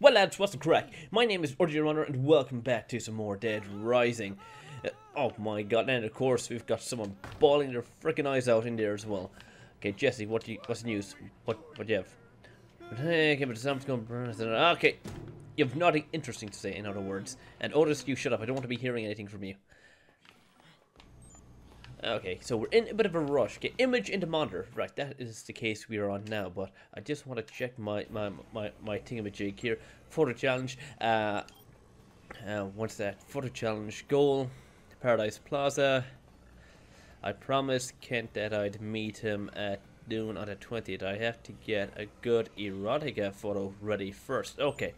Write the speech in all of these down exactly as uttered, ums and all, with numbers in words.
Well lads, what's the crack? My name is Rgjrunner and welcome back to some more Dead Rising. Uh, oh my god, and of course we've got someone bawling their freaking eyes out in there as well. Okay, Jesse, what do you, what's the news? What what do you have? Okay, but something's going... Okay, you have nothing interesting to say, in other words. And Otis, you shut up, I don't want to be hearing anything from you. Okay, so we're in a bit of a rush. Okay, image into monitor. Right, that is the case we are on now, but I just want to check my my, my, my thingamajig here. Photo challenge. Uh, uh, what's that? Photo challenge goal. Paradise Plaza. I promised Kent that I'd meet him at noon on the twentieth. I have to get a good erotica photo ready first. Okay.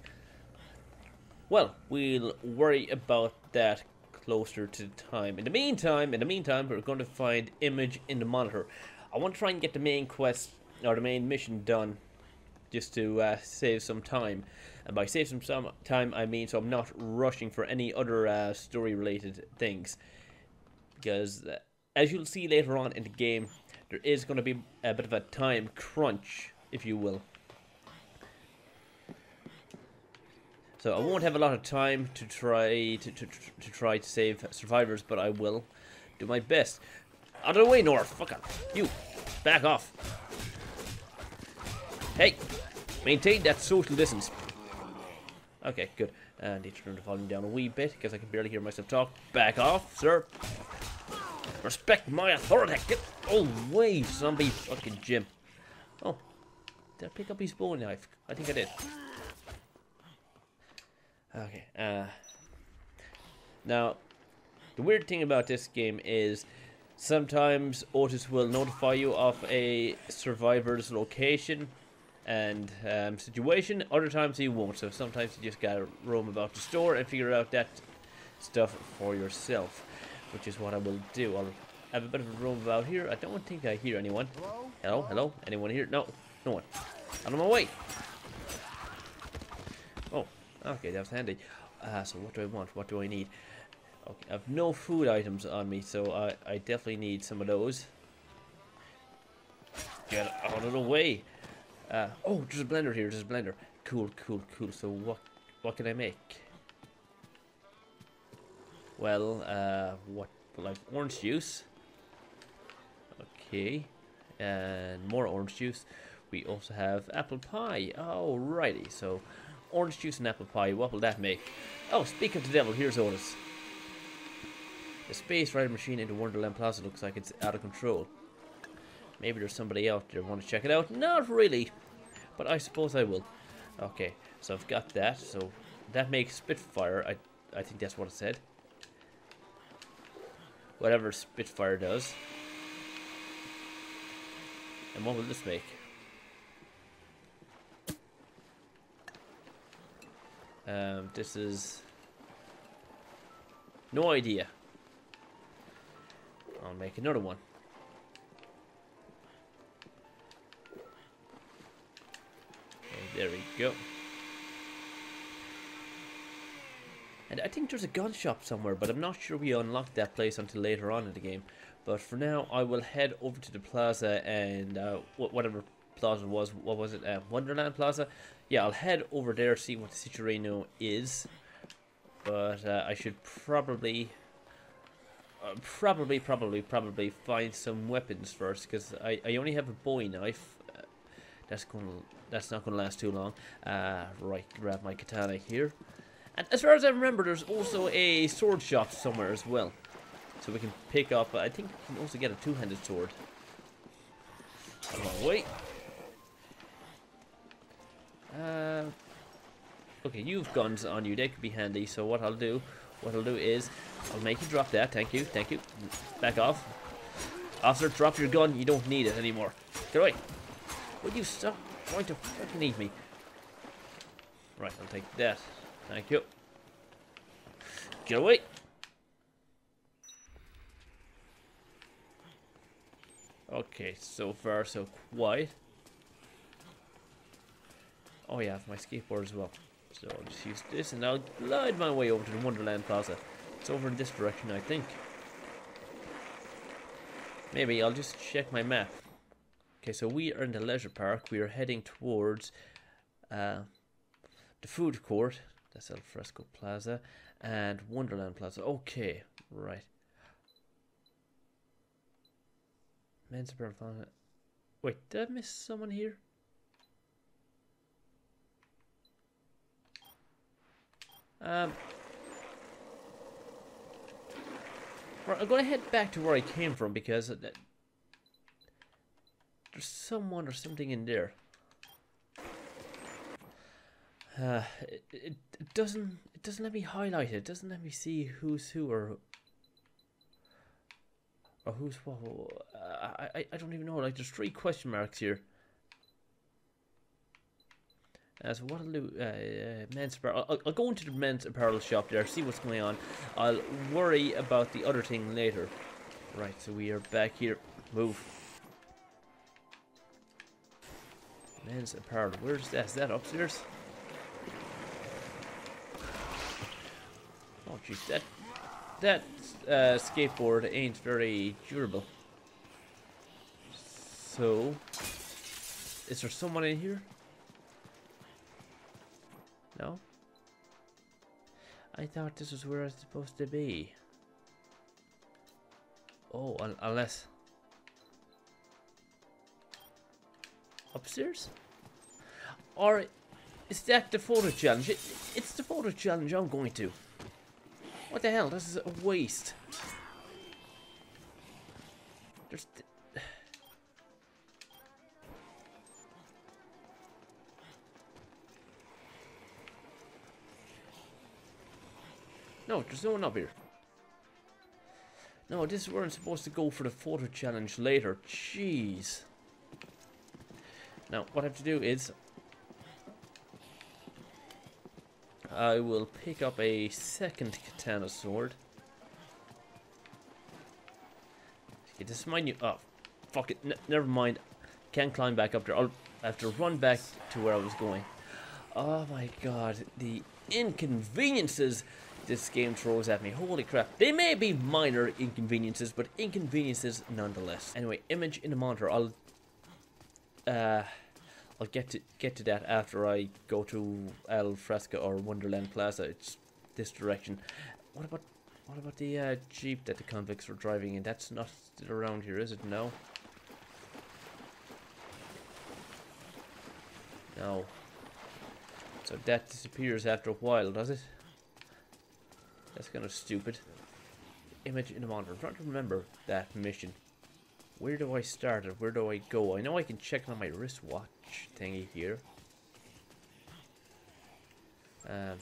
Well, we'll worry about that closer to the time. In the meantime, in the meantime, we're going to find image in the monitor. I want to try and get the main quest, or the main mission done, just to uh, save some time. And by save some, some time, I mean so I'm not rushing for any other uh, story-related things. Because, uh, as you'll see later on in the game, there is going to be a bit of a time crunch, if you will. So I won't have a lot of time to try to, to, to try to save survivors, but I will do my best. Out of the way, North! Fuck off! You! Back off! Hey! Maintain that social distance. Okay, good. And I need to turn the volume down a wee bit, because I can barely hear myself talk. Back off, sir! Respect my authority! Get away, zombie fucking Jim. Oh. Did I pick up his bow knife? I think I did. Okay, uh, now, the weird thing about this game is sometimes Otis will notify you of a survivor's location and um, situation, other times he won't, so sometimes you just gotta roam about the store and figure out that stuff for yourself, which is what I will do. I'll have a bit of a roam about here. I don't think I hear anyone. Hello? Hello? Hello? Anyone here? No, no one. Out of my way! Oh. Okay, that was handy. Uh, so what do I want? What do I need? Okay, I have no food items on me, so I, I definitely need some of those. Get out of the way. Uh, oh, there's a blender here. There's a blender. Cool, cool, cool. So what what can I make? Well, uh, what? Like orange juice. Okay. And more orange juice. We also have apple pie. Alrighty, so... orange juice and apple pie, what will that make? Oh, speak of the devil, here's Otis. The space rider machine into Wonderland Plaza looks like it's out of control. Maybe there's somebody out there. Want to check it out? Not really, but I suppose I will. Okay, so I've got that. So that makes Spitfire. I, I think that's what it said. Whatever Spitfire does. And what will this make? Um, this is... no idea. I'll make another one. Okay, there we go. And I think there's a gun shop somewhere, but I'm not sure we unlocked that place until later on in the game. But for now, I will head over to the plaza and uh, whatever plaza was, what was it, uh, Wonderland Plaza? Yeah, I'll head over there, see what the situation is, but uh, I should probably, uh, probably, probably, probably find some weapons first, because I, I only have a Bowie knife, uh, that's gonna, that's not going to last too long. Uh, right, grab my katana here, and as far as I remember, there's also a sword shop somewhere as well, so we can pick up, I think we can also get a two-handed sword. Come on, wait. Uh, okay, you've guns on you, they could be handy, so what I'll do, what I'll do is, I'll make you drop that, thank you, thank you, back off. Officer, drop your gun, you don't need it anymore. Get away. Would you stop trying to fucking eat me? Right, I'll take that, thank you. Get away. Okay, so far so quiet. Oh yeah, I have my skateboard as well. So I'll just use this and I'll glide my way over to the Wonderland Plaza. It's over in this direction, I think. Maybe I'll just check my map. Okay, so we are in the leisure park. We are heading towards uh, the food court, that's Al Fresca Plaza, and Wonderland Plaza. Okay, right. Men's Marathon. Wait, did I miss someone here? Um, right, I'm gonna head back to where I came from because there's someone or something in there. Uh, it, it, it doesn't it doesn't let me highlight it. It doesn't let me see who's who or or who's what. Uh, I I don't even know. Like, there's three question marks here. Uh, so what I'll do, uh, uh, men's apparel. I'll, I'll go into the men's apparel shop there, see what's going on. I'll worry about the other thing later. Right, so we are back here. Move. Men's apparel. Where's that? Is that upstairs? Oh jeez, that that uh, skateboard ain't very durable. So, is there someone in here? No? I thought this was where I was supposed to be. Oh, un unless... Upstairs? Or is that the photo challenge? It, it's the photo challenge I'm going to. What the hell? This is a waste. There's... Th No, there's no one up here. No, this weren't supposed to go for the photo challenge later. Jeez. Now, what I have to do is... I will pick up a second katana sword. Okay, this is my new... Oh, fuck it. N never mind. Can't climb back up there. I'll have to run back to where I was going. Oh my god. The inconveniences this game throws at me. Holy crap. They may be minor inconveniences, but inconveniences nonetheless. Anyway, image in the monitor. I'll uh I'll get to get to that after I go to Al Fresca or Wonderland Plaza. It's this direction. What about what about the uh, Jeep that the convicts were driving in? That's not around here, is it? No. No. So that disappears after a while, does it? That's kind of stupid. Image in the monitor. I'm trying to remember that mission. Where do I start it? Where do I go? I know I can check on my wristwatch thingy here. Um,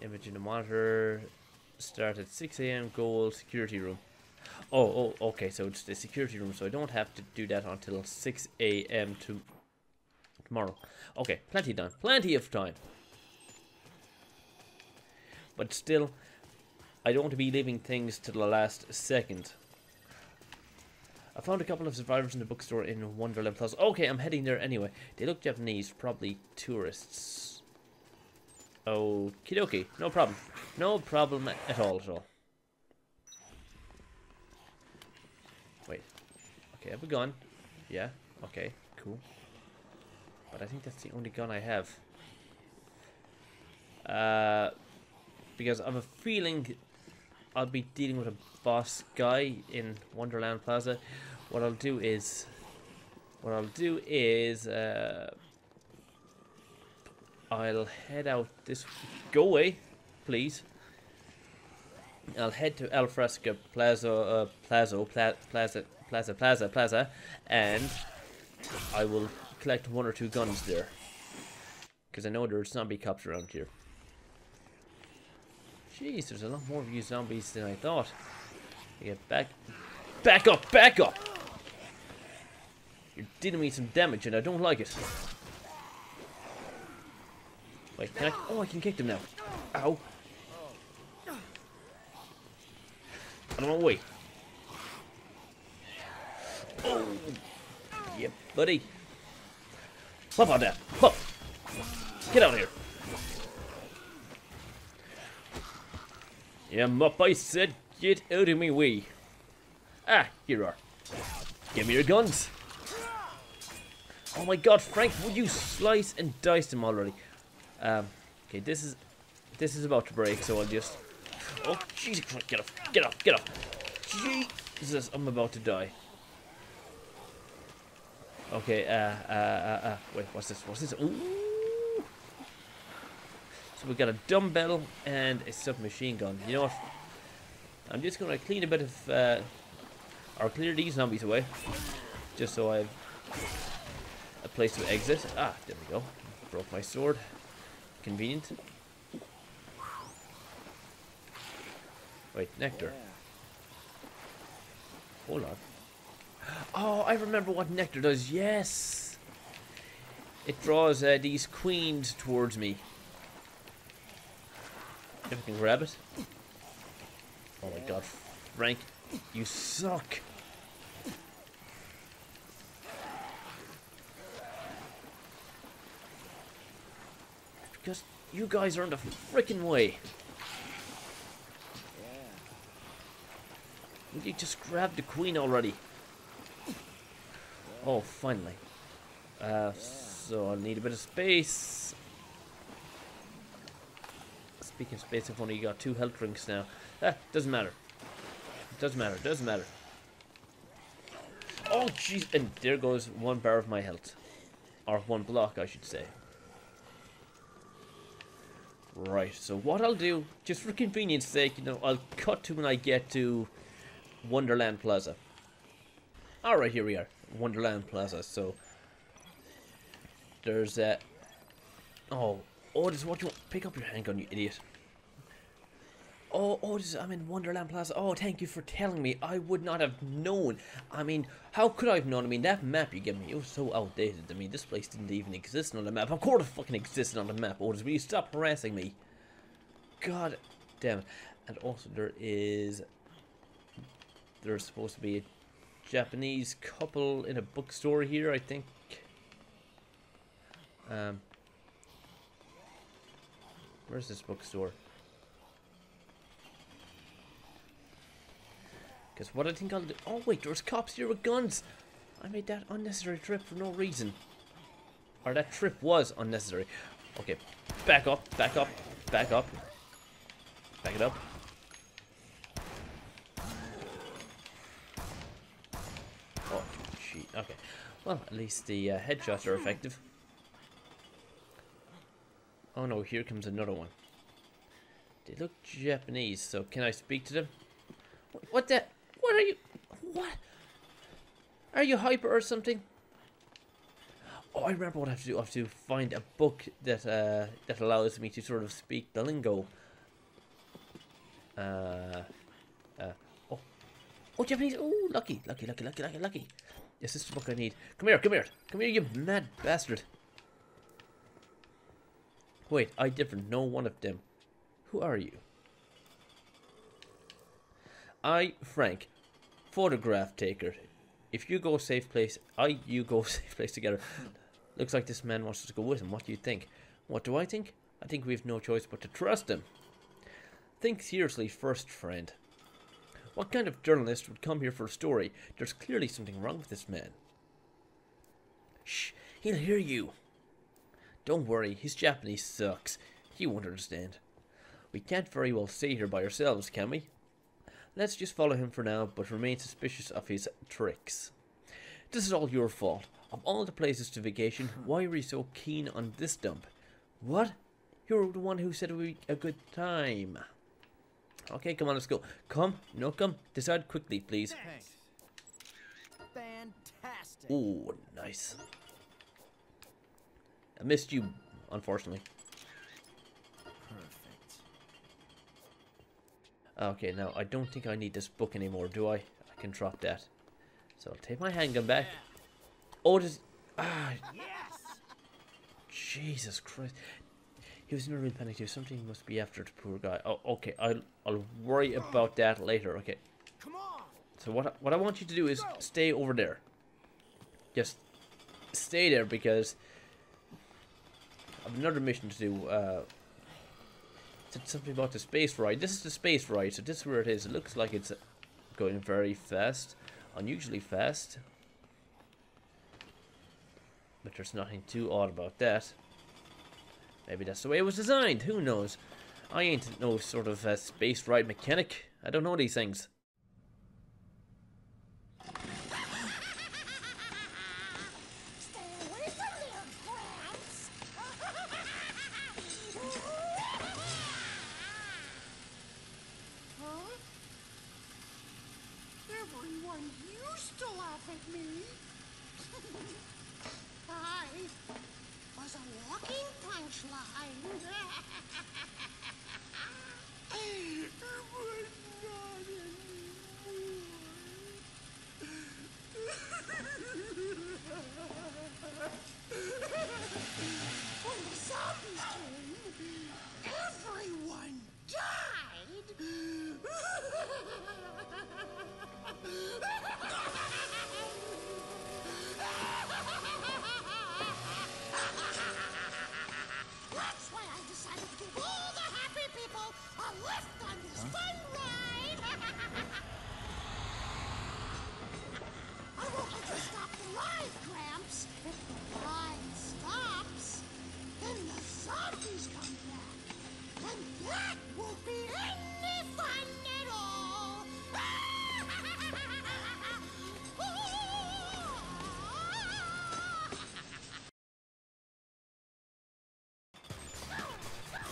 image in the monitor. Start at six A M goal security room. Oh, oh, okay. So it's the security room. So I don't have to do that until six A M to tomorrow. Okay, plenty done. Plenty of time. But still, I don't want to be leaving things to the last second. I found a couple of survivors in the bookstore in Wonderland Plaza. Okay, I'm heading there anyway. They look Japanese, probably tourists. Okie dokie, no problem. No problem at all, at all. Wait. Okay, I have a gun. Yeah, okay, cool. But I think that's the only gun I have. Uh... Because I have a feeling I'll be dealing with a boss guy in Wonderland Plaza. What I'll do is, what I'll do is, uh, I'll head out this. Go away, please. I'll head to Al Fresca Plaza, uh, Plaza, Pla Plaza, Plaza, Plaza, Plaza, and I will collect one or two guns there. Because I know there's zombie cops around here. Jeez, there's a lot more of you zombies than I thought. I get back, back up, back up! You're dealing me some damage, and I don't like it. Wait, can I? Oh, I can kick them now. Ow! Out of my way! Oh, yep, buddy. Pop on that! Pop! Get out of here! Yeah, mop, I said, get out of me way. Ah, here you are. Give me your guns. Oh my god, Frank, will you slice and dice him already? Um, okay, this is this is about to break, so I'll just... Oh, Jesus Christ, get off, get off, get off. Jesus, I'm about to die. Okay, uh, uh, uh, uh, wait, what's this, what's this? Ooh. So we got a dumbbell and a submachine gun. You know what? I'm just gonna clean a bit of, uh, or clear these zombies away. Just so I have a place to exit. Ah, there we go. Broke my sword. Convenient. Wait, nectar. Hold on. Oh, I remember what nectar does. Yes! It draws uh, these queens towards me. If I can grab it. Oh my god, Frank, you suck! Because you guys are in the frickin' way. Would you just grab the queen already? Oh, finally. Uh, so I'll need a bit of space. Speaking of space, I've only got two health drinks now. Ah, doesn't matter. Doesn't matter, doesn't matter. Oh, jeez. And there goes one bar of my health. Or one block, I should say. Right, so what I'll do, just for convenience sake, you know, I'll cut to when I get to Wonderland Plaza. Alright, here we are. Wonderland Plaza, so there's that. Oh, Otis, what do you want? Pick up your handgun, you idiot. Oh, Otis, I'm in Wonderland Plaza. Oh, thank you for telling me. I would not have known. I mean, how could I have known? I mean, that map you gave me, it was so outdated. I mean, this place didn't even exist on the map. Of course it fucking existed on the map, Otis. Will you stop harassing me? God damn it. And also there is... There's supposed to be a Japanese couple in a bookstore here, I think. Um, where's this bookstore? Because what I think I'll do... Oh wait, there's cops here with guns! I made that unnecessary trip for no reason. Or that trip was unnecessary. Okay, back up, back up, back up. Back it up. Okay, well, at least the uh, headshots are effective. Oh no, here comes another one. They look Japanese, so can I speak to them? What the? What are you? What? Are you hyper or something? Oh, I remember what I have to do. I have to find a book that uh, that allows me to sort of speak the lingo. Uh, uh, oh, oh, Japanese. Oh, lucky, lucky, lucky, lucky, lucky, lucky. Yes, this is the book I need. Come here, come here. Come here, you mad bastard. Wait, I different. No one of them. Who are you? I, Frank, photograph taker. If you go safe place, I, you go safe place together. Looks like this man wants us to go with him. What do you think? What do I think? I think we have no choice but to trust him. Think seriously first, friend. What kind of journalist would come here for a story? There's clearly something wrong with this man. Shh, he'll hear you. Don't worry, his Japanese sucks. He won't understand. We can't very well stay here by ourselves, can we? Let's just follow him for now, but remain suspicious of his tricks. This is all your fault. Of all the places to vacation, why were you so keen on this dump? What? You're the one who said it would be a good time. Okay, come on, let's go. Come, no come. Decide quickly, please. Thanks. Fantastic. Ooh, nice. I missed you, unfortunately. Perfect. Okay, now I don't think I need this book anymore, do I? I can drop that. So I'll take my handgun back. Oh, does ah. Yes. Jesus Christ. He was in a real panic too. Something must be after the poor guy. Oh, okay. I'll I'll worry about that later. Okay. Come on. So what I, what I want you to do is go. Stay over there. Just stay there because I've another mission to do. Uh, something about the space ride. This is the space ride. So this is where it is. It looks like it's going very fast, unusually fast. But there's nothing too odd about that. Maybe that's the way it was designed. Who knows? I ain't no sort of uh, space ride mechanic. I don't know these things.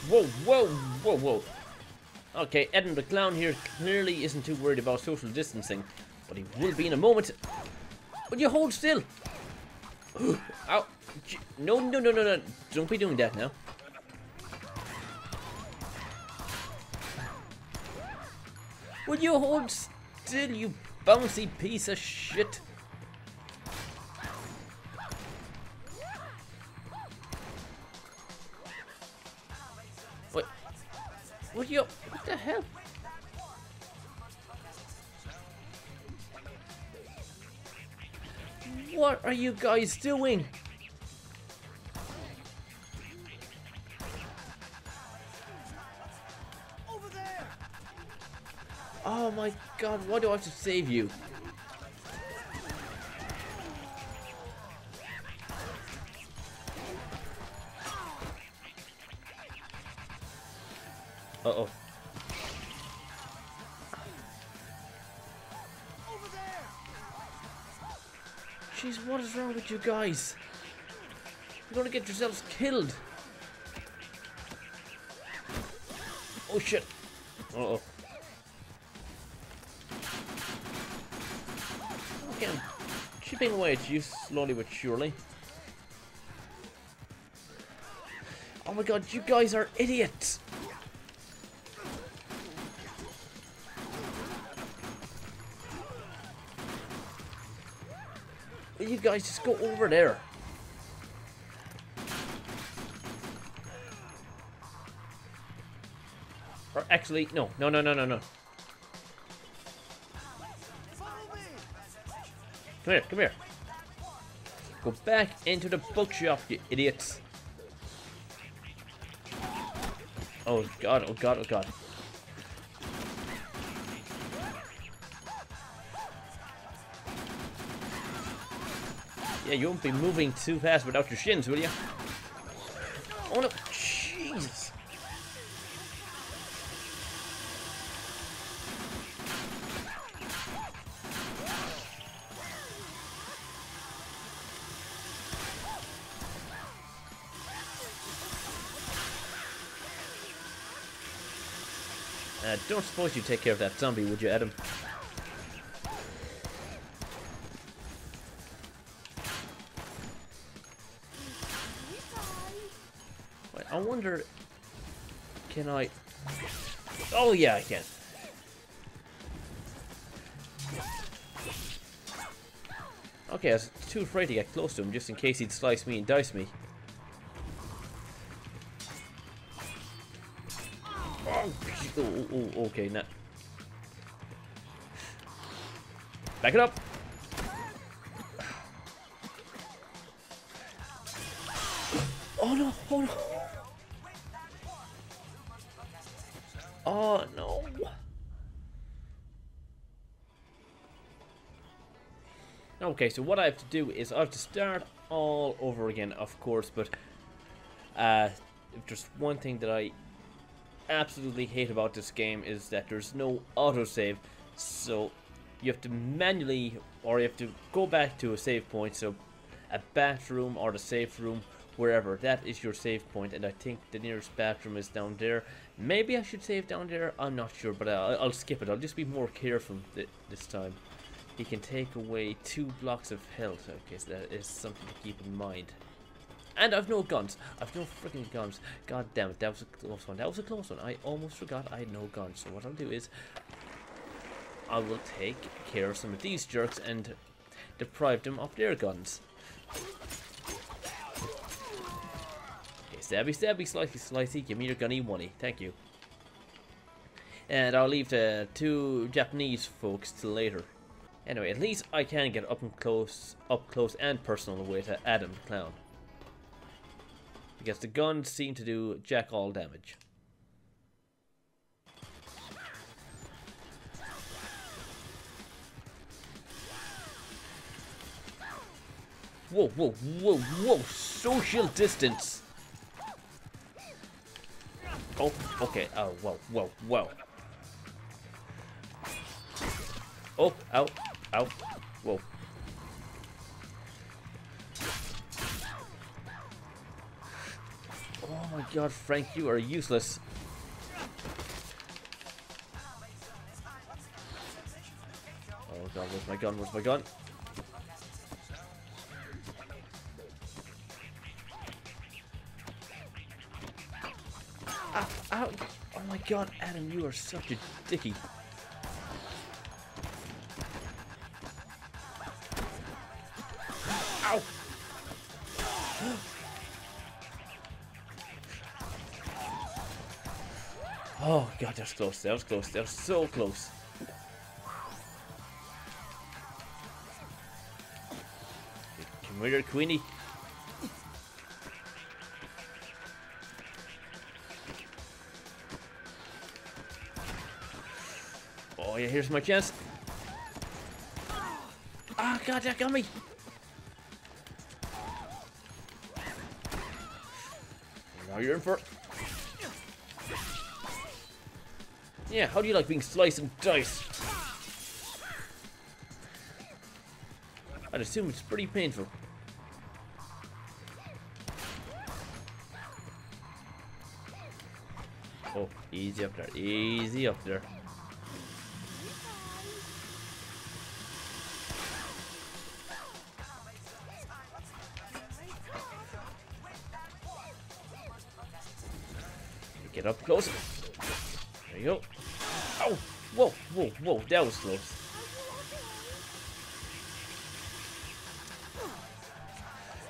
Whoa, whoa, whoa, whoa. Okay, Adam the Clown here clearly isn't too worried about social distancing, but he will be in a moment. Would you hold still? Ow. No, no, no, no, no. Don't be doing that now. Would you hold still, you bouncy piece of shit? What yo? What the hell? What are you guys doing? Over there! Oh my God! Why do I have to save you? Uh-oh. Jeez, what is wrong with you guys? You're gonna get yourselves killed. Oh shit. Uh-oh. Okay, I'm chipping away at you slowly but surely. Oh my God, you guys are idiots! You guys just go over there. Or actually, no, no, no, no, no, no. Come here, come here. Go back into the bookshop, you idiots. Oh God, oh God, oh God. Yeah, you won't be moving too fast without your shins, will you? Oh no, Jesus! Uh, don't suppose you take care of that zombie, would you, Adam? I wonder, can I? Oh yeah, I can. Okay, I was too afraid to get close to him just in case he'd slice me and dice me. Oh, oh, oh okay, now. Back it up. Oh no! Oh no! Oh no! Okay, so what I have to do is I have to start all over again, of course, but uh, if there's one thing that I absolutely hate about this game is that there's no autosave, so you have to manually, or you have to go back to a save point, so a bathroom or the safe room, wherever, that is your save point, and I think the nearest bathroom is down there. Maybe I should save down there, I'm not sure, but I'll, I'll skip it. I'll just be more careful th this time. He can take away two blocks of health, okay, so that is something to keep in mind. And I've no guns, I've no freaking guns, god damn it, that was a close one, that was a close one, I almost forgot I had no guns, so what I'll do is, I will take care of some of these jerks and deprive them of their guns. Stabby, stabby, slicey, slicey, give me your gunny, money. Thank you. And I'll leave the two Japanese folks till later. Anyway, at least I can get up and close, up close and personal away to Adam the Clown, because the guns seem to do jack all damage. Whoa, whoa, whoa, whoa! Social distance. Oh, okay. Oh, whoa, whoa, whoa. Oh, ow, ow, whoa. Oh my god, Frank, you are useless. Oh god, where's my gun? Where's my gun? Oh my god, Adam, you are such a dicky. Ow! Oh god, that was close, that was close, that was so close. Come here, Queenie. Yeah, here's my chance. Ah, oh, god, that got me. Now you're in for. Yeah, how do you like being sliced and diced? I'd assume it's pretty painful. Oh, easy up there, easy up there. Get up close. There you go. Oh, whoa, whoa, whoa, that was close.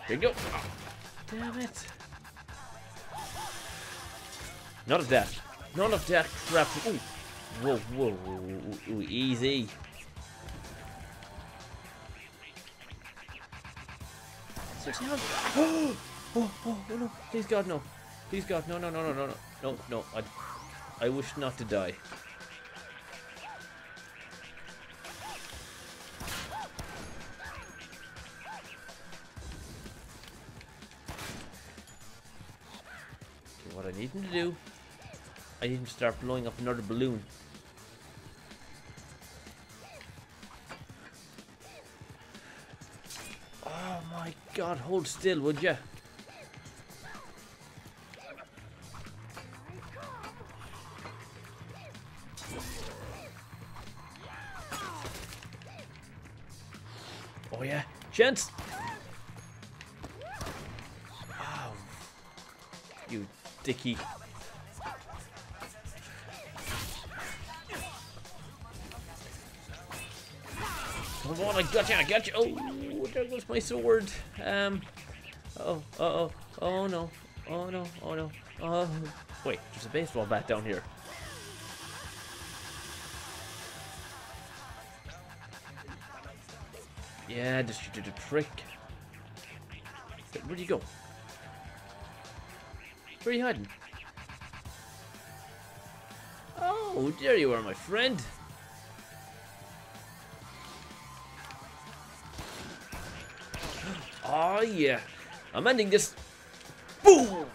There you go. Oh, damn it. None of that. None of that crap. Ooh. Whoa, whoa, whoa, whoa, easy. Six. Oh, oh, oh, no. Please, God, no. Please, God, no, no, no, no, no, no. No, no, I, I wish not to die. Okay, what I need to do, I need to start blowing up another balloon. Oh my god, hold still, would ya? Oh yeah, chance! Oh, you dicky. Come on, I got you, I got you. Oh, there goes my sword. Um, oh, uh oh, oh no, oh no, oh no. Oh, wait, there's a baseball bat down here. Yeah, this should do the trick. Where'd you go? Where are you hiding? Oh, there you are, my friend. Oh yeah. I'm ending this. Boom!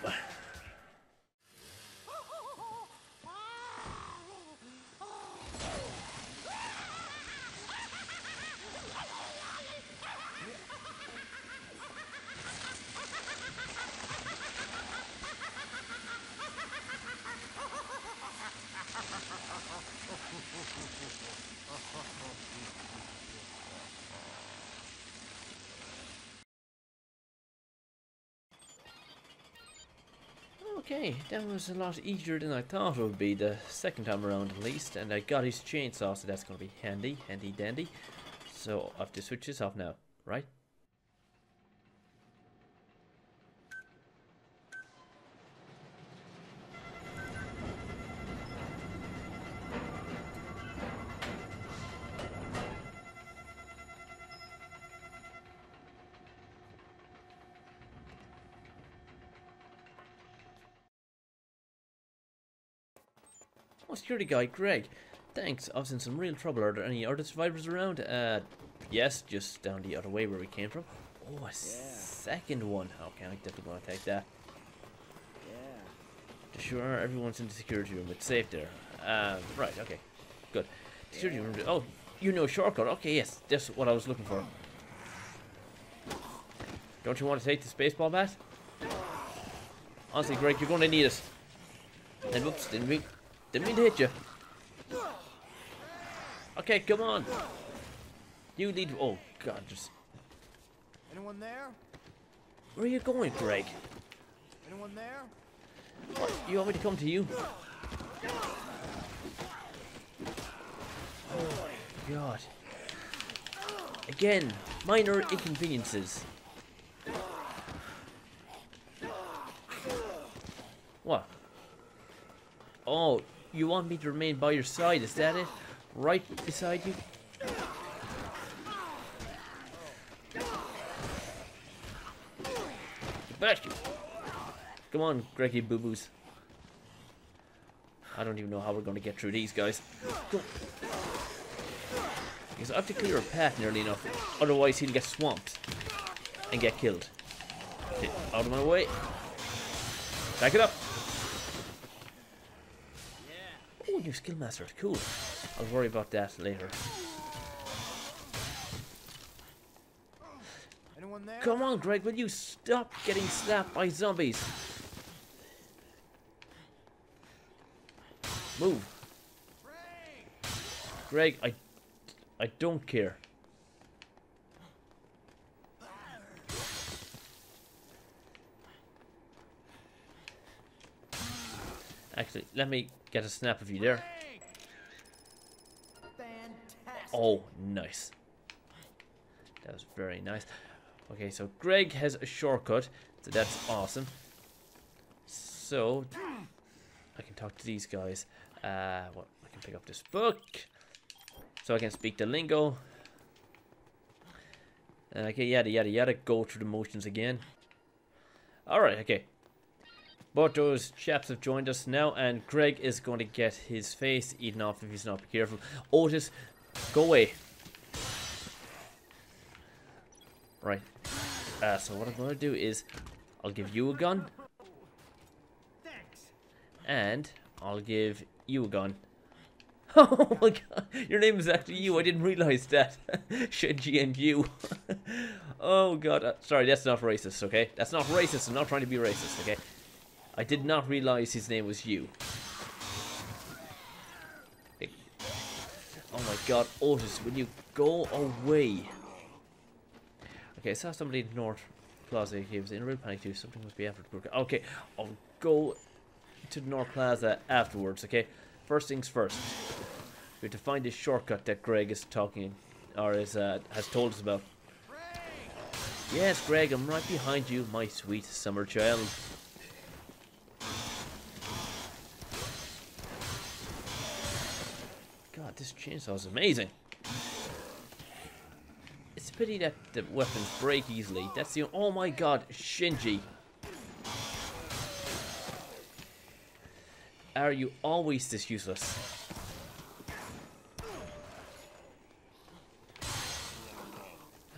Okay, that was a lot easier than I thought it would be the second time around at least, and I got his chainsaw, so that's gonna be handy, handy dandy. So I have to switch this off now, right? Security guy, Greg. Thanks, I was in some real trouble. Are there any other survivors around? Uh, yes, just down the other way where we came from. Oh, a yeah. second one. Okay, I definitely want to take that. Yeah. Sure, everyone's in the security room. It's safe there. Uh, right, okay. Good. Security yeah. room. Oh, you know shortcut. Okay, yes, that's what I was looking for. Don't you want to take this baseball bat? Honestly, Greg, you're going to need it. And oops, didn't we? Didn't mean to hit you. Okay, come on. You need. Oh God, just. Anyone there? Where are you going, Greg? Anyone there? What? You want me to come to you? Oh my God. Again, minor inconveniences. What? Oh. You want me to remain by your side, is that it? Right beside you? Bless you! Come on, Greggy boo-boos. I don't even know how we're going to get through these guys. Go. Because I have to clear a path nearly enough, otherwise he'll get swamped and get killed. Get out of my way. Back it up! New skill master, cool. I'll worry about that later. Anyone there? Come on, Greg, will you stop getting slapped by zombies? Move. Greg, I I don't care. Actually, let me get a snap of you there. Fantastic. Oh, nice. That was very nice. Okay, so Greg has a shortcut, so that's awesome. So, I can talk to these guys. Uh, well, I can pick up this book, so I can speak the lingo. And I can yada yada yada, go through the motions again. Alright, okay. But those chaps have joined us now, and Greg is going to get his face eaten off if he's not careful. Otis, go away. Right. Uh, so what I'm going to do is, I'll give you a gun. Thanks. And I'll give you a gun. Oh my God, your name is actually you, I didn't realise that. Shinji and you. Oh God, uh, sorry, that's not racist, okay? That's not racist, I'm not trying to be racist, okay? I did not realize his name was you. Oh my God, Otis, will you go away? Okay, I saw somebody in North Plaza. He was in a real panic too. Something must be after the broker. Okay, I'll go to the North Plaza afterwards, okay? First things first. We have to find this shortcut that Greg is talking, or is, uh, has told us about. Yes, Greg, I'm right behind you, my sweet summer child. This chainsaw is amazing. It's a pity that the weapons break easily. That's the. Oh my God, Shinji! Are you always this useless?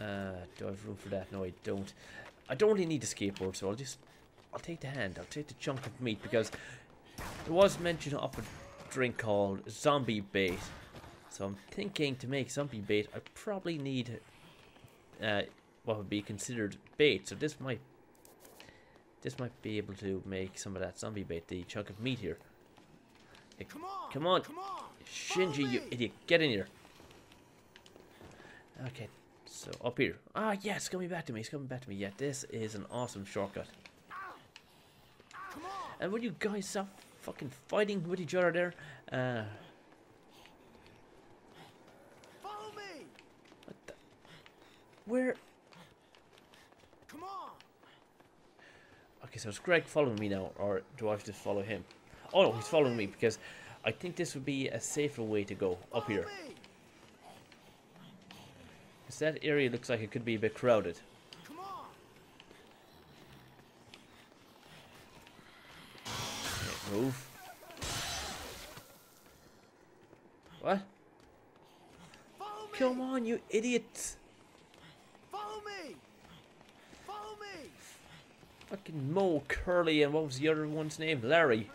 Uh, do I have room for that. No, I don't. I don't really need a skateboard, so I'll just... I'll take the hand. I'll take the chunk of meat, because there was mention of a drink called zombie bait. So I'm thinking to make zombie bait, I probably need uh, what would be considered bait. So this might... This might be able to make some of that zombie bait, the chunk of meat here. Like, come on, come on, come on, Shinji, you idiot, get in here. Okay, so up here. Ah, yes, it's coming back to me. It's coming back to me. Yeah, this is an awesome shortcut. Come on. And would you guys stop fucking fighting with each other there? Uh, Follow me. What the? Where? Come on. Okay, so is Greg following me now, or do I have to follow him? Oh no, he's following me, because I think this would be a safer way to go up here. Because that area looks like it could be a bit crowded. Come on. Okay, move. What? Follow me. Come on, you idiot! Follow me. Follow me. Fucking Mo, Curly, and what was the other one's name? Larry.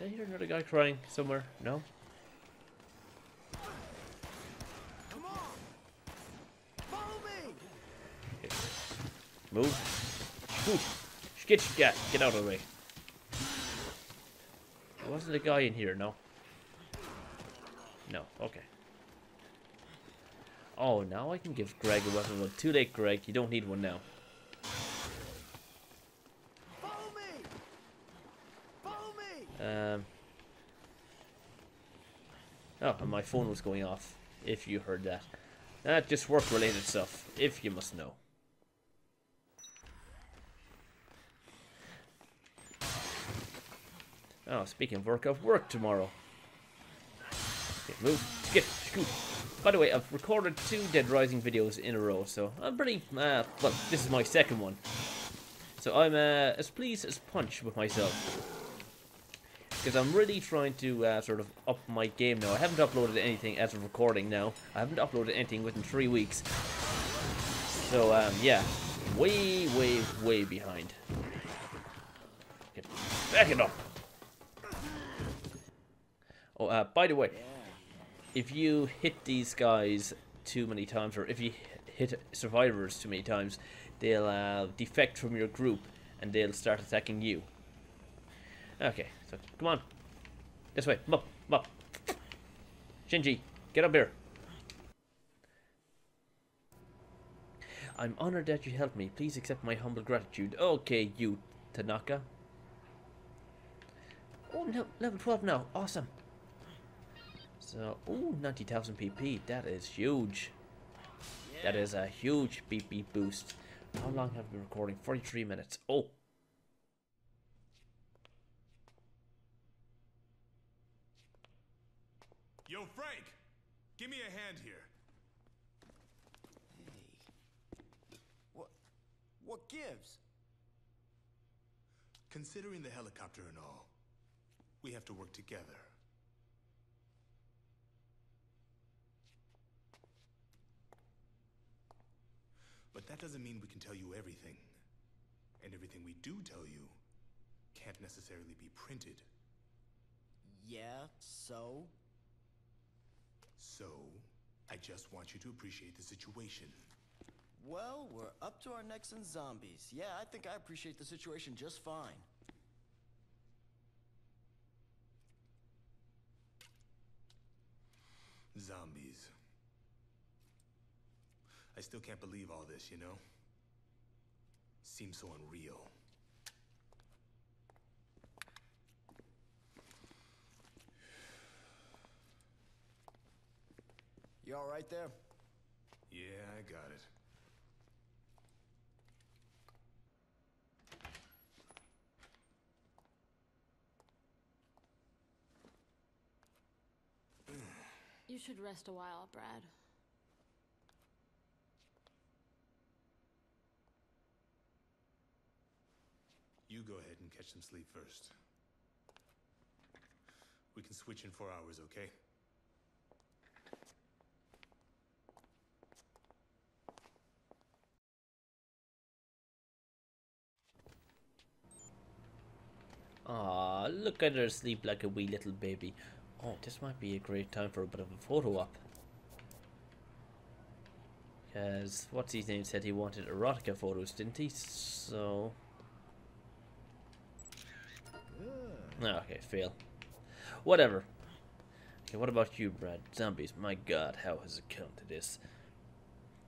Did I hear another guy crying somewhere? No? Come on. Follow me. Okay. Move. Move. Get, get, get out of the way. There wasn't a guy in here, no? No, okay. Oh, now I can give Greg a weapon. Well, too late, Greg. You don't need one now. Um, oh, and my phone was going off, if you heard that. That uh, just work-related stuff, if you must know. Oh, speaking of work, I've work tomorrow. Okay, move, get, scoot. By the way, I've recorded two Dead Rising videos in a row, so I'm pretty, uh, well, this is my second one. So I'm uh, as pleased as punch with myself. Because I'm really trying to uh, sort of up my game now. I haven't uploaded anything as of recording now. I haven't uploaded anything within three weeks. So, um, yeah. Way, way, way behind. Get back it up! Oh, uh, by the way, if you hit these guys too many times, or if you hit survivors too many times, they'll uh, defect from your group and they'll start attacking you. Okay, so come on. This way. Come up, come up. Shinji, get up here. I'm honored that you helped me. Please accept my humble gratitude. Okay, you, Tanaka. Oh, no, level twelve now. Awesome. So, ooh, ninety thousand P P. That is huge. That is a huge P P boost. How long have we been recording? forty-three minutes. Oh. Yo, Frank! Give me a hand here. Hey. What... what gives? Considering the helicopter and all, we have to work together. But that doesn't mean we can tell you everything. And everything we do tell you can't necessarily be printed. Yeah, so? So, I just want you to appreciate the situation. Well, we're up to our necks in zombies. Yeah, I think I appreciate the situation just fine. Zombies. I still can't believe all this, you know? Seems so unreal. You all right there? Yeah, I got it. You should rest a while, Brad. You go ahead and catch some sleep first. We can switch in four hours, okay? Aw, look at her asleep like a wee little baby. Oh, this might be a great time for a bit of a photo op. Because what's his name said he wanted erotica photos, didn't he? So okay, fail. Whatever. Okay, what about you, Brad? Zombies, my god, how has it come to this?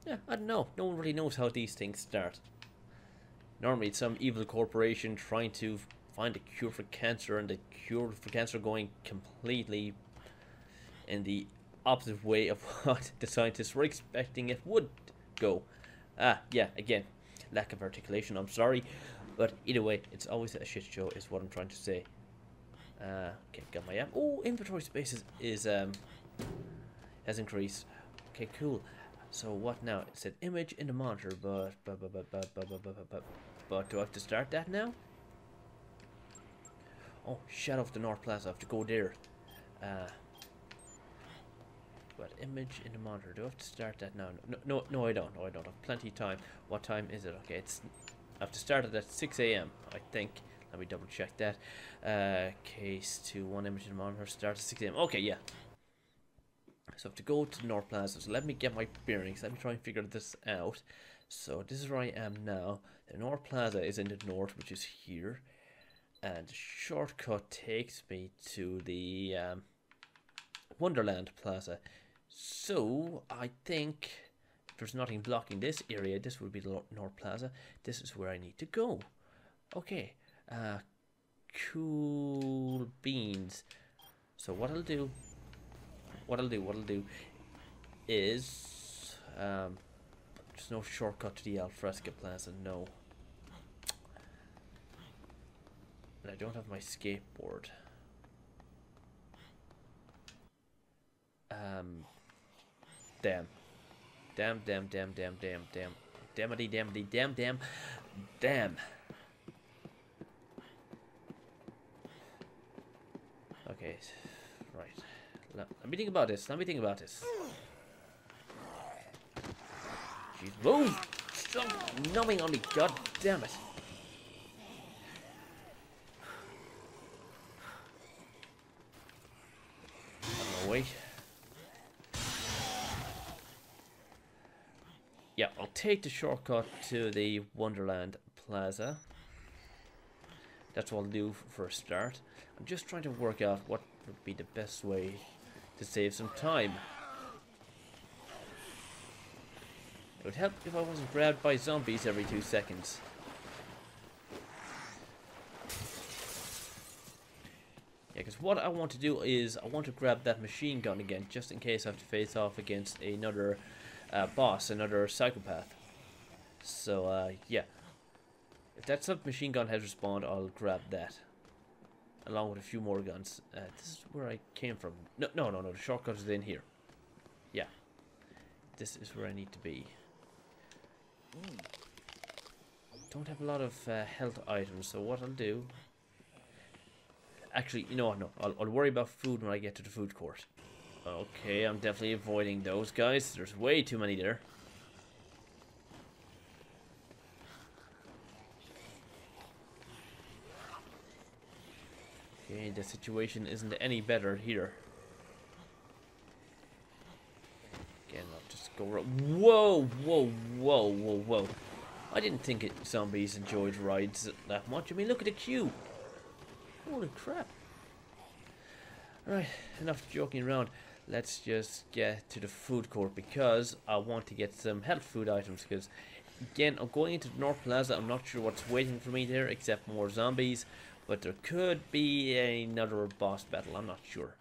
Yeah, I don't know. No one really knows how these things start. Normally it's some evil corporation trying to find a cure for cancer, and the cure for cancer going completely in the opposite way of what the scientists were expecting it would go. Ah, yeah, again, lack of articulation, I'm sorry. But either way, it's always a shit show is what I'm trying to say. Uh, okay, got my amp. Oh, inventory space is, is um has increased. Okay, cool. So what now? It said image in the monitor, but but but but but but but but, but, but do I have to start that now? Oh, shadow of the North Plaza. I have to go there. Uh, but image in the monitor. Do I have to start that now? No, no, no, I don't. No, I don't. I have plenty of time. What time is it? Okay, it's. I have to start it at six A M I think. Let me double check that. Uh, case two, one image in the monitor. Start at six A M Okay, yeah. So I have to go to North Plaza. So let me get my bearings. Let me try and figure this out. So this is where I am now. The North Plaza is in the north, which is here. And the shortcut takes me to the um, Wonderland Plaza. So I think if there's nothing blocking this area, this would be the North Plaza. This is where I need to go. Okay, uh, cool beans. So what I'll do, what I'll do, what I'll do is um, there's no shortcut to the Al Fresca Plaza. No. But I don't have my skateboard. Um. Damn. Damn, damn, damn, damn, damn, damn. Dammity, dammity, damn, damn. Damn. Okay. Right. Let me think about this. Let me think about this. Jeez. Move! Stop numbing on me. God damn it. Yeah, I'll take the shortcut to the Wonderland Plaza. That's what I'll do for a start. I'm just trying to work out what would be the best way to save some time. It would help if I wasn't grabbed by zombies every two seconds. Because what I want to do is I want to grab that machine gun again, just in case I have to face off against another uh, boss, another psychopath. So uh, yeah, if that submachine gun has respawned, I'll grab that, along with a few more guns. Uh, this is where I came from. No, no, no, no. The shortcut is in here. Yeah, this is where I need to be. Ooh. Don't have a lot of uh, health items, so what I'll do. Actually, you know what, no, I'll, I'll worry about food when I get to the food court. Okay, I'm definitely avoiding those guys. There's way too many there. Okay, the situation isn't any better here. Again, I'll just go... Whoa, whoa, whoa, whoa, whoa. I didn't think it, zombies enjoyed rides that much. I mean, look at the queue. Holy crap. Alright, enough joking around. Let's just get to the food court because I want to get some health food items. Because, again, I'm going into the North Plaza. I'm not sure what's waiting for me there except more zombies. But there could be another boss battle. I'm not sure.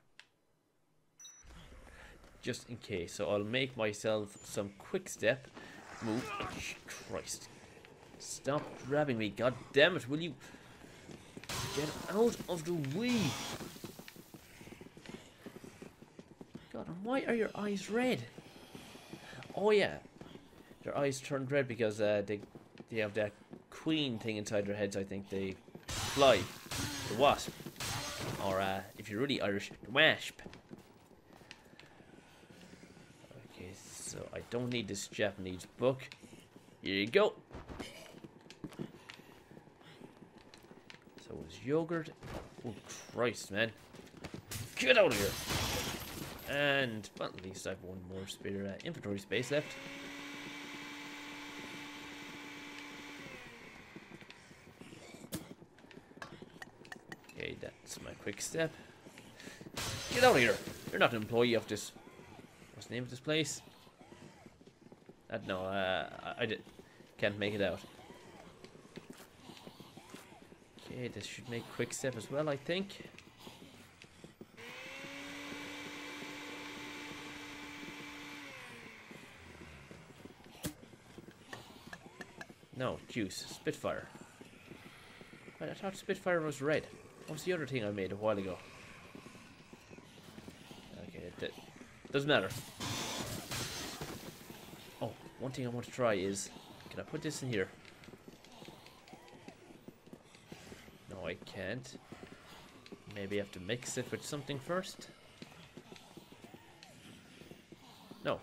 Just in case. So I'll make myself some quick step move. Oh, Christ. Stop grabbing me. God damn it, will you... Get out of the way! God, why are your eyes red? Oh yeah, their eyes turned red because uh, they they have that queen thing inside their heads. I think they fly, the wasp, or uh, if you're really Irish, the wasp. Okay, so I don't need this Japanese book. Here you go. There's yogurt. Oh, Christ, man. Get out of here. And, well, at least I have one more spare uh, inventory space left. Okay, that's my quick step. Get out of here. You're not an employee of this... What's the name of this place? I don't know. Uh, I, I did, can't make it out. Okay, this should make quick step as well, I think. No, juice. Spitfire. I thought Spitfire was red. What was the other thing I made a while ago? Okay, that doesn't matter. Oh, one thing I want to try is... Can I put this in here? No, I can't. Maybe I have to mix it with something first? No.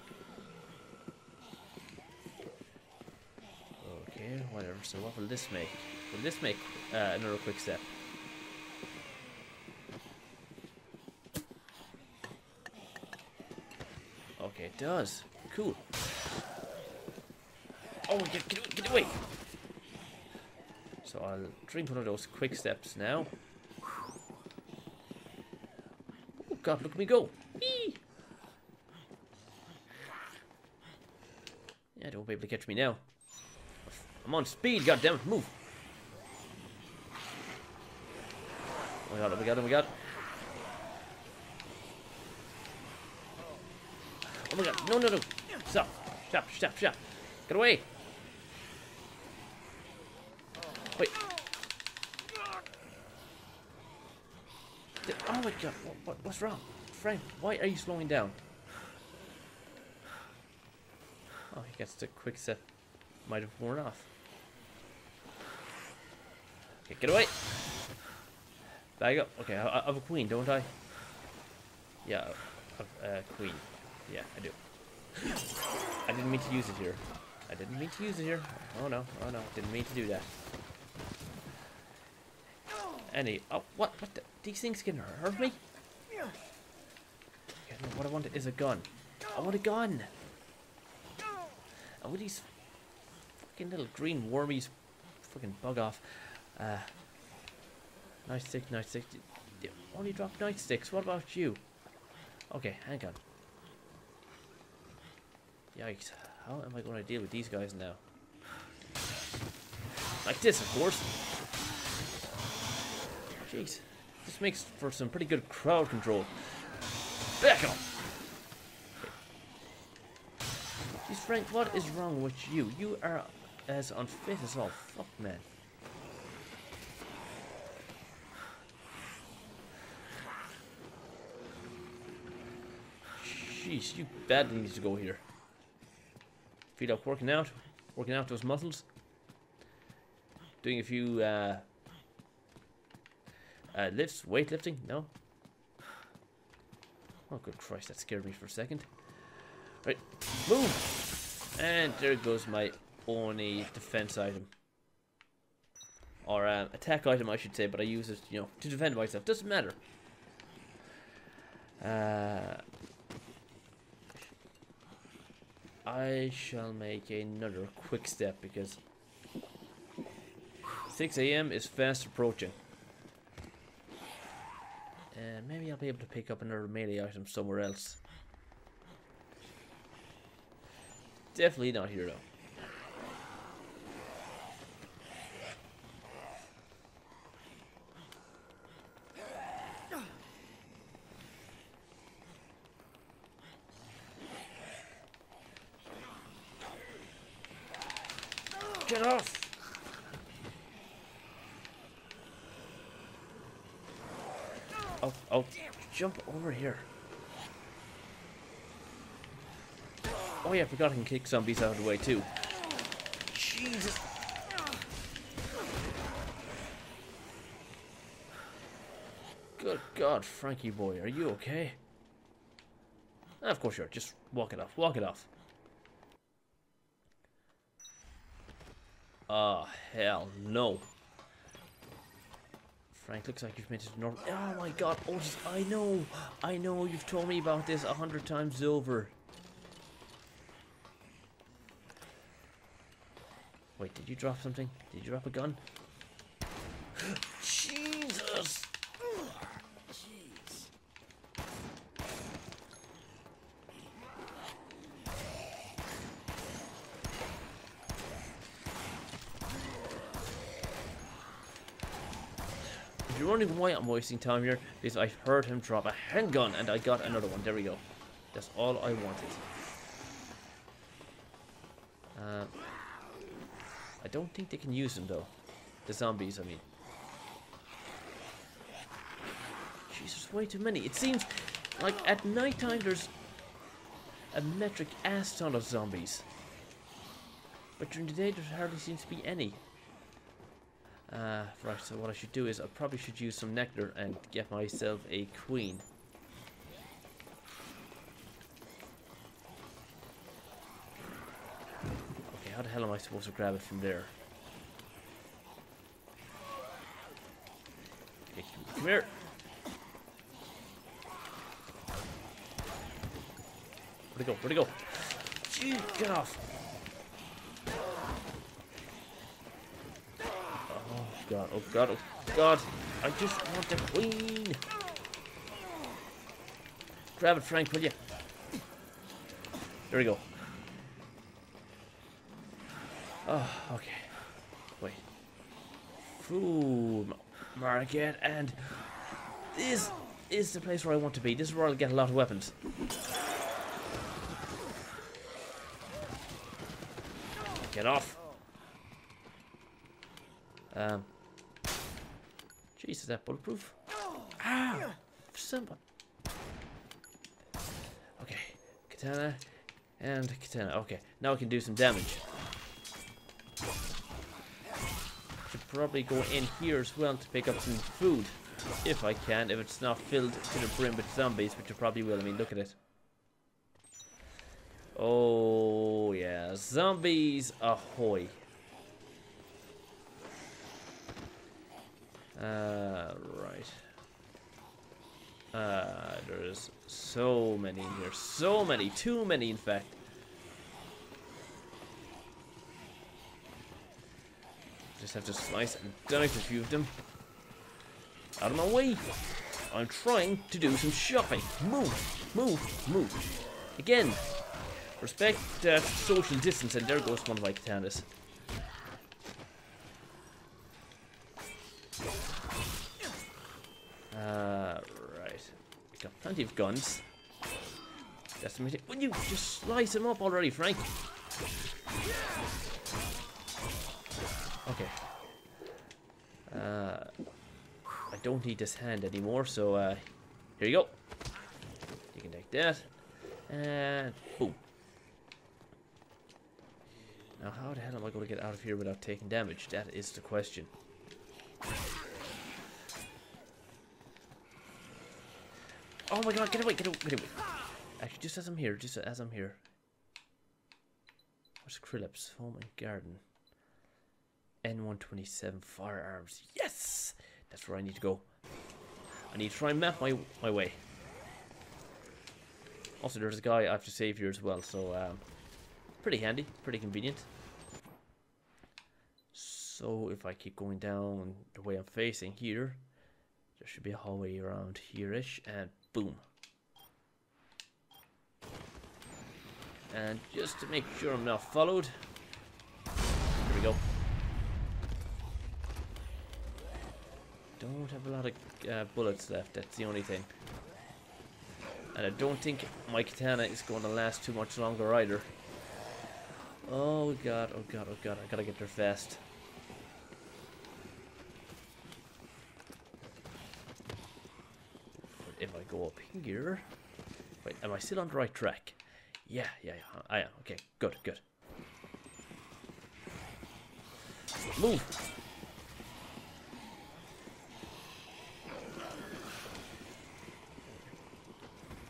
Okay, whatever. So what will this make? Will this make uh, another quick step? Okay, it does. Cool. Oh, get, get, get away! So I'll drink one of those quick steps now. Oh god, look at me go! Whee! Yeah, don't be able to catch me now. I'm on speed, goddammit, move! Oh my god, oh my god, oh my god! Oh my god, no, no, no! Stop, stop, stop, stop! Get away! Wait. Oh my god, what, what, what's wrong? Frank, why are you slowing down? Oh, he gets the quick step. Might have worn off. Okay, get away! Back up. Okay, I, I have a queen, don't I? Yeah, I have a queen. Yeah, I do. I didn't mean to use it here. I didn't mean to use it here. Oh no, oh no, didn't mean to do that. Any, oh, what, what the, these things can hurt me? Yeah, no, what I want is a gun. I want a gun! I want these fucking little green wormies fucking bug off. Uh, nightstick, nightstick. They only drop nightsticks, what about you? Okay, hang on. Yikes, how am I going to deal with these guys now? Like this, of course. Jeez, this makes for some pretty good crowd control. Back up! Jeez, Frank, what is wrong with you? You are as unfit as all fuck, man. Jeez, you badly need to go here. Feel like working out, working out those muscles, doing a few uh, uh, lifts, weightlifting. No. Oh, good Christ, that scared me for a second. Right, move, and there goes my only defense item, or um, attack item, I should say. But I use it, you know, to defend myself. Doesn't matter. Uh. I shall make another quick step because six A M is fast approaching. And maybe I'll be able to pick up another melee item somewhere else. Definitely not here though. Get off! Oh, oh, jump over here. Oh yeah, I forgot I can kick zombies out of the way too. Jesus! Good God, Frankie boy, are you okay? Ah, of course you are, just walk it off, walk it off. Oh, hell no. Frank, looks like you've made it to North. Oh my god, Otis, I know! I know, you've told me about this a hundred times over. Wait, did you drop something? Did you drop a gun? Jesus! Jeez. If you're wondering why I'm wasting time here, because I heard him drop a handgun and I got another one. There we go. That's all I wanted. Uh, I don't think they can use them though. The zombies, I mean. Jesus, way too many. It seems like at night time there's a metric ass ton of zombies. But during the day there hardly seems to be any. Uh, right, so what I should do is I probably should use some nectar and get myself a queen. Okay, how the hell am I supposed to grab it from there? Okay, come here. Where'd it go? Where'd it go? Gee, get off! Oh god, oh god, oh god! I just want the queen! Grab it, Frank, will you? There we go. Oh, okay. Wait. Food market, and this is the place where I want to be. This is where I'll get a lot of weapons. Get off! Um, Jesus, is that bulletproof? Ah! Simple. Okay, katana and katana. Okay, now I can do some damage. Should probably go in here as well to pick up some food, if I can. If it's not filled to the brim with zombies, which it probably will. I mean, look at it. Oh yeah, zombies ahoy. Uh, right. Uh, there's so many in here. So many. Too many, in fact. Just have to slice and dice a few of them. Out of my way. I'm trying to do some shopping. Move, move, move. Again. Respect that social distance, and there goes one of my katanas. Uh, right. I've got plenty of guns. That's amazing. Will you just slice him up already, Frank? Okay. Uh, I don't need this hand anymore, so uh, here you go. You can take that. And boom. Now, how the hell am I going to get out of here without taking damage? That is the question. Oh my god, get away, get away, get away. Actually, just as I'm here, just as I'm here. What's Krillips? Home and Garden. N one twenty-seven Firearms. Yes! That's where I need to go. I need to try and map my, my way. Also, there's a guy I have to save here as well, so... Um, pretty handy, pretty convenient. So if I keep going down the way I'm facing here, there should be a hallway around here-ish, and boom. And just to make sure I'm not followed, here we go. Don't have a lot of uh, bullets left, that's the only thing. And I don't think my katana is going to last too much longer either. Oh god, oh god, oh god, I gotta get there fast. But if I go up here... Wait, am I still on the right track? Yeah, yeah, yeah, I am. Okay, good, good. Move!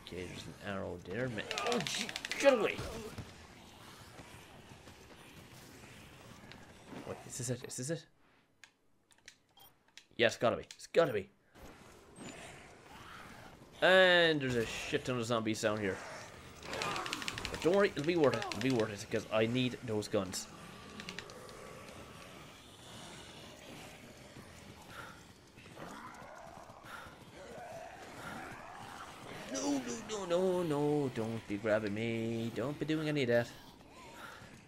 Okay, there's an arrow there, man. Oh, gee, get away! Is this it? Is this it? Yeah, it's gotta be. It's gotta be. And there's a shit ton of zombies down here. But don't worry, it'll be worth it. It'll be worth it, because I need those guns. No, no, no, no, no. Don't be grabbing me. Don't be doing any of that.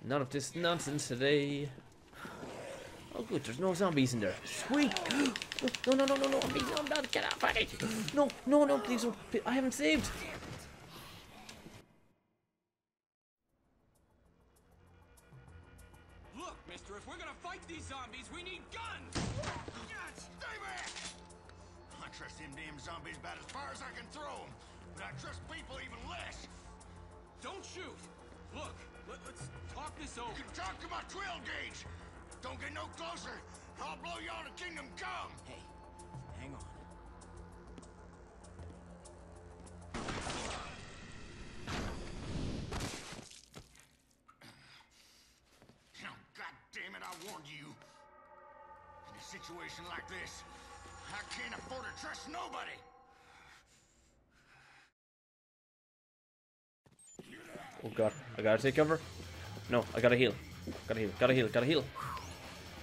None of this nonsense today. Oh good, there's no zombies in there. Sweet! No, no, no, no, no, please, no, no, get out, buddy! No, no, no, please, don't, I haven't saved! Look, mister, if we're gonna fight these zombies, we need guns! God, stay back! I trust them damn zombies about as far as I can throw them, but I trust people even less! Don't shoot! Look, let, let's talk this over. You can talk to my twelve gauge! Don't get no closer! I'll blow y'all to Kingdom Come! Hey, hang on. Oh, God damn it, I warned you. In a situation like this, I can't afford to trust nobody! Oh, God. I gotta take cover? No, I gotta heal. Gotta heal, gotta heal, gotta heal.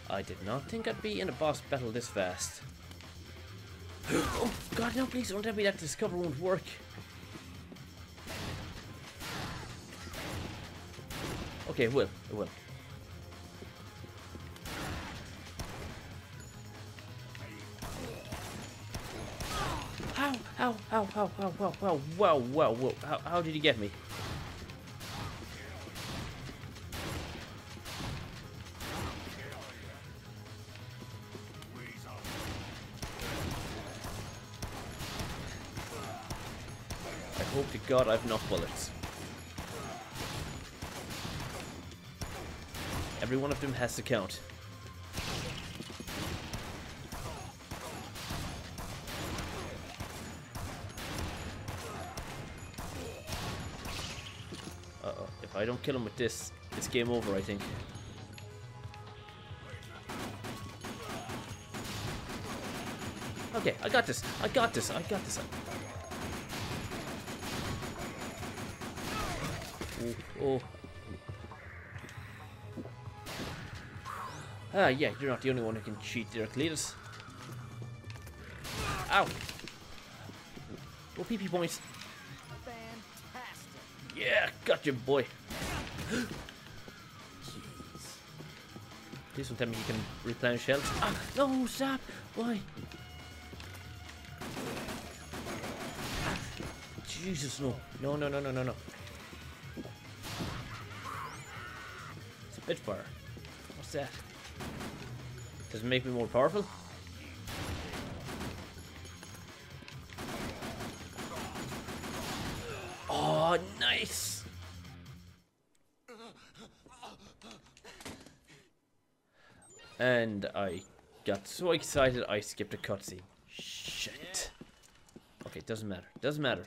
I did not think I'd be in a boss battle this fast. Oh god, no, please don't tell me that this cover won't work. Okay, it will, it will. How, how, how, how, how, how, how, wow, wow, wow, how, how did he get me? Hope to God I've enough bullets. Every one of them has to count. Uh oh, if I don't kill him with this, it's game over, I think. Okay, I got this, I got this, I got this. Oh. Ah, yeah, you're not the only one who can cheat there, Cletus. Ow! Oh, P P points. Fantastic. Yeah, got you, boy. Jeez. Please don't tell me you can replenish health. Ah, no, stop! Why? Ah, Jesus, no. No, no, no, no, no, no. Bitfire. What's that? Does it make me more powerful? Oh, nice! And I got so excited I skipped a cutscene. Shit. Okay, doesn't matter. Doesn't matter.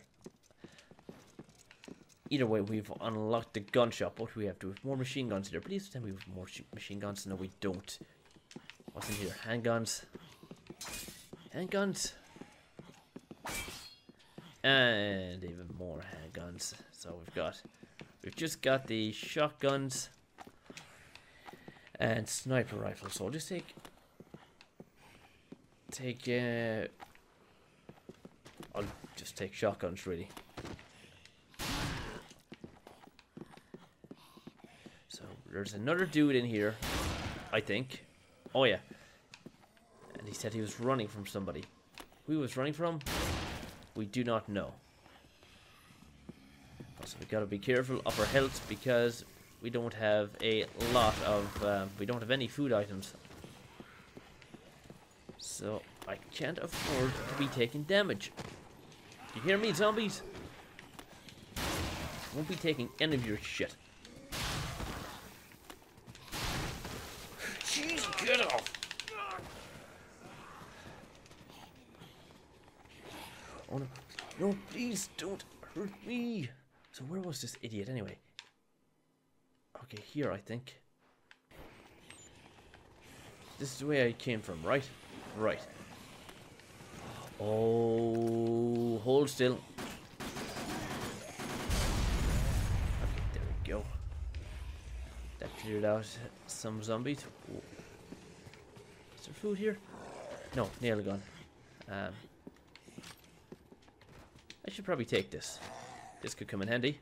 Either way, we've unlocked the gun shop. What do we have? Do we have more machine guns here? Please tell me we have more machine guns. No, we don't. What's in here? Handguns. Handguns. And even more handguns. So we've got... We've just got the shotguns. And sniper rifles. So I'll just take... Take... Uh, I'll just take shotguns, really. There's another dude in here, I think. Oh yeah. And he said he was running from somebody. Who he was running from? We do not know. So we gotta be careful of our health because we don't have a lot of, um, we don't have any food items. So I can't afford to be taking damage. You hear me, zombies? I won't be taking any of your shit. Get off! Oh no, no, please don't hurt me! So where was this idiot anyway? Okay, here I think. This is the way I came from, right? Right. Oh, hold still. Okay, there we go. That cleared out some zombies. Whoa. Is there food here? No, nail gun. Um, I should probably take this. This could come in handy.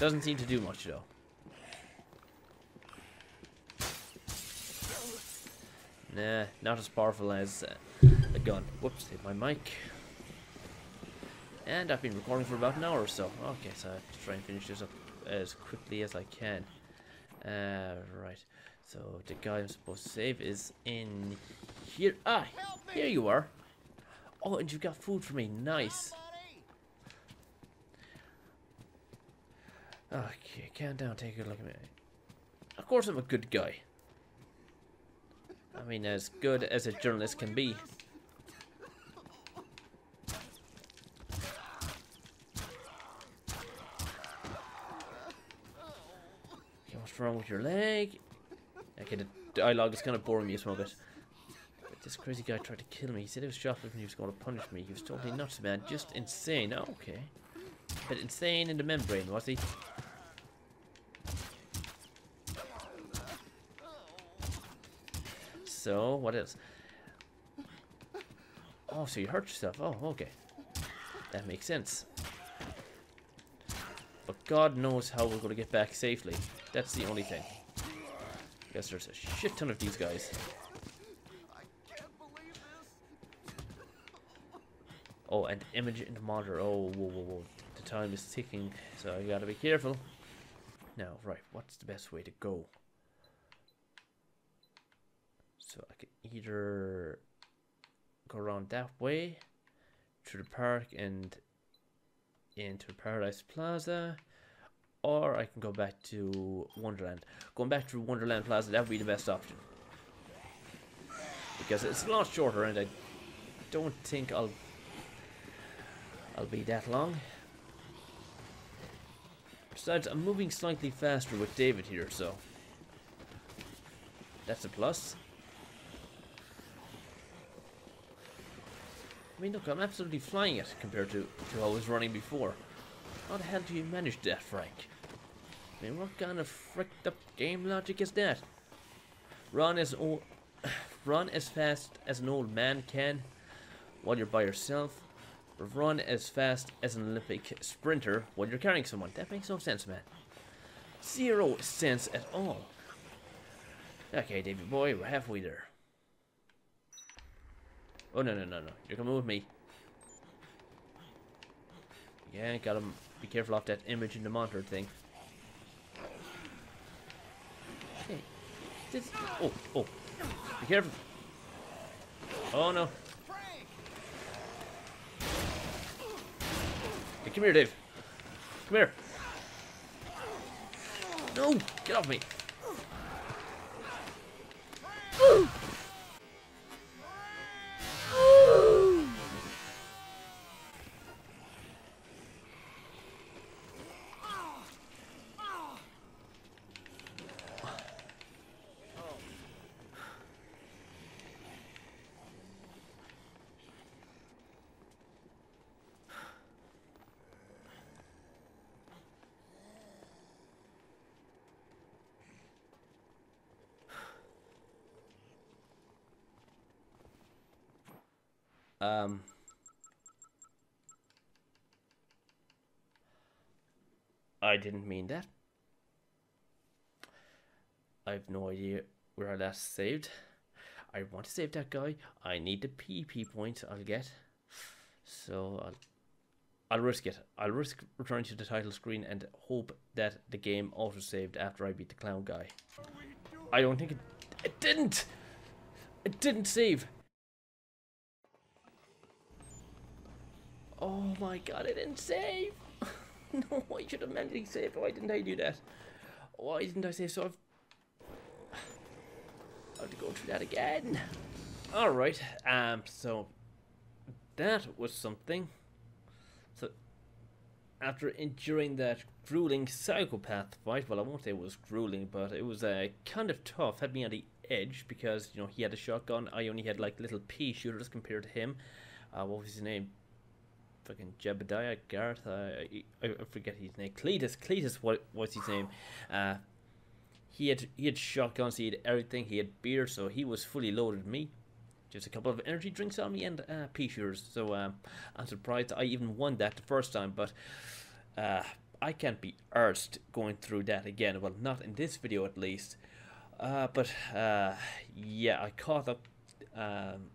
Doesn't seem to do much though. Nah, not as powerful as uh, a gun. Whoops, hit my mic. And I've been recording for about an hour or so. Okay, so I have to try and finish this up as quickly as I can. Uh, right, so the guy I'm supposed to save is in here. Ah, here you are. Oh, and you've got food for me. Nice. Okay, calm down. Take a look at me. Of course I'm a good guy. I mean, as good as a journalist can be. Okay, what's wrong with your leg? Okay, the dialogue is kind of boring me some of it. But this crazy guy tried to kill me. He said he was shoplifting and he was going to punish me. He was totally nuts, man. Just insane. Oh, okay. But insane in the membrane, was he? So, what else? Oh, so you hurt yourself. Oh, okay. That makes sense. But God knows how we're going to get back safely. That's the only thing. Guess there's a shit ton of these guys. Oh, and image in the monitor. Oh, whoa, whoa, whoa. The time is ticking, so I gotta be careful. Now, right, what's the best way to go? So I could either go around that way, through the park and into Paradise Plaza, or I can go back to Wonderland. Going back through Wonderland Plaza, that would be the best option. Because it's a lot shorter and I don't think I'll I'll be that long. Besides, I'm moving slightly faster with David here, so that's a plus. I mean, look, I'm absolutely flying it compared to, to how I was running before. How the hell do you manage that, Frank? I mean, what kind of fricked up game logic is that? Run as old, run as fast as an old man can while you're by yourself. Run as fast as an Olympic sprinter while you're carrying someone. That makes no sense, man. Zero sense at all. Okay, David boy, we're halfway there. Oh, no, no, no, no. You're coming with me. Yeah, gotta be careful of that image in the monitor thing. Hey. This, oh, oh. Be careful. Oh, no. Hey, come here, Dave. Come here. No! Get off me. Woo! Um, I didn't mean that. I have no idea where I last saved. I want to save that guy. I need the P P point I'll get. So I'll, I'll risk it. I'll risk returning to the title screen and hope that the game auto-saved after I beat the clown guy. I don't think it... It didn't! It didn't save! Oh my god, I didn't save! No, I should have mentally saved. Why didn't I do that? Why didn't I save? So I've... I have to go through that again. Alright, um, so that was something. So, after enduring that grueling psychopath fight, well, I won't say it was grueling, but it was uh, kind of tough. Had me on the edge because, you know, he had a shotgun. I only had like little pea shooters compared to him. Uh, what was his name? Fucking Jebediah Garth. Uh, I forget his name. Cletus. Cletus. What was his name? Uh, he had he had shotguns. He had everything. He had beer, so he was fully loaded. Me, just a couple of energy drinks on me and uh, pea shooters. So um, I'm surprised I even won that the first time, but. Uh, I can't be arsed going through that again. Well, not in this video at least. Uh, but uh, yeah, I caught up. Um,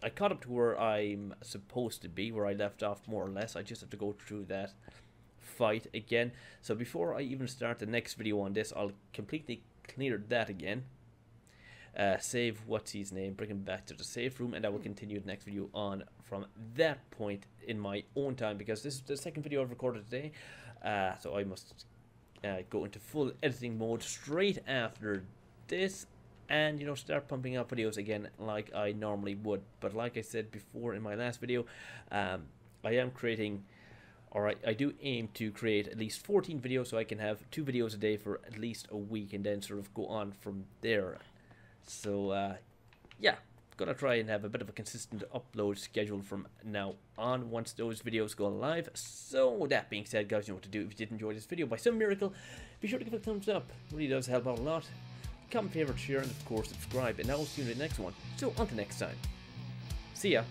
I caught up to where I'm supposed to be, where I left off more or less. I just have to go through that fight again. So before I even start the next video on this, I'll completely clear that again. Uh, save what's his name, bring him back to the safe room, and I will continue the next video on from that point in my own time, because this is the second video I've recorded today. Uh, so I must uh, go into full editing mode straight after this and, you know, start pumping out videos again like I normally would. But like I said before in my last video, um, I am creating, or I, I do aim to create at least fourteen videos, so I can have two videos a day for at least a week and then sort of go on from there. So uh, yeah, gonna try and have a bit of a consistent upload schedule from now on once those videos go live. So that being said, guys, you know what to do. If you did enjoy this video by some miracle, be sure to give it a thumbs up. It really does help out a lot. Comment, favorite, share, and of course subscribe. And I will see you in the next one. So until next time, see ya.